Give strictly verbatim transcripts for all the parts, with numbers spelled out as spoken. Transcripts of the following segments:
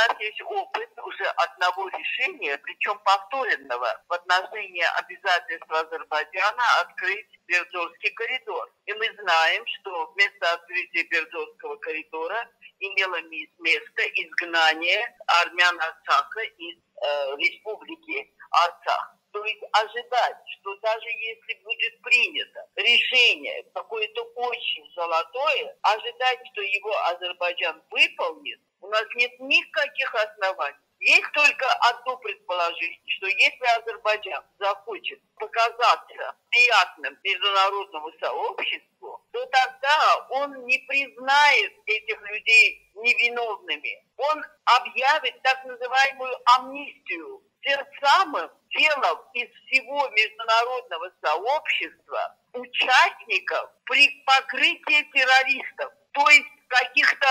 нас есть опыт уже одного решения, причем повторенного, в отношении обязательства Азербайджана открыть Бердзорский коридор. И мы знаем, что вместо открытия Бердзорского коридора имело место изгнание армян Арцаха из э, республики Арцах. То есть ожидать, что даже если будет принято решение какое-то очень золотое, ожидать, что его Азербайджан выполнит, у нас нет никаких оснований. Есть только одно предположение, что если Азербайджан захочет показаться приятным международному сообществу, то тогда он не признает этих людей невиновными. Он объявит так называемую амнистию. Тем самым делом из всего международного сообщества участников при покрытии террористов, то есть каких-то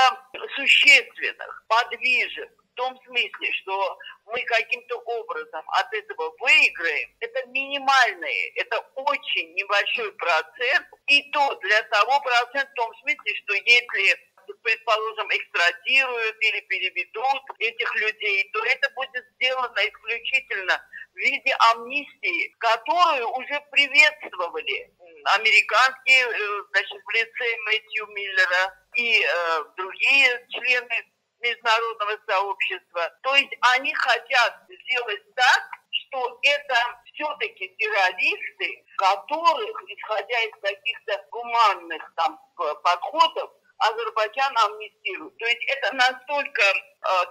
существенных подвижек, в том смысле, что мы каким-то образом от этого выиграем, это минимальный, это очень небольшой процент, и то для того процент в том смысле, что если, предположим, экстрадируют или переведут этих людей, то это будет сделано исключительно в виде амнистии, которую уже приветствовали американские, значит, в лице Мэтью Миллера и э, другие члены международного сообщества. То есть они хотят сделать так, что это все-таки террористы, которых, исходя из каких-то гуманных там подходов, Азербайджан амнистирует. То есть это настолько э,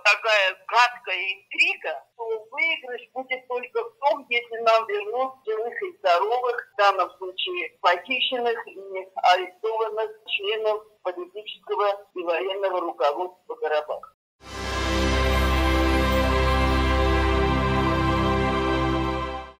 такая гадкая интрига, что выигрыш будет только в том, если нам вернут живых и здоровых, в данном случае похищенных и арестованных членов политического и военного руководства Карабаха.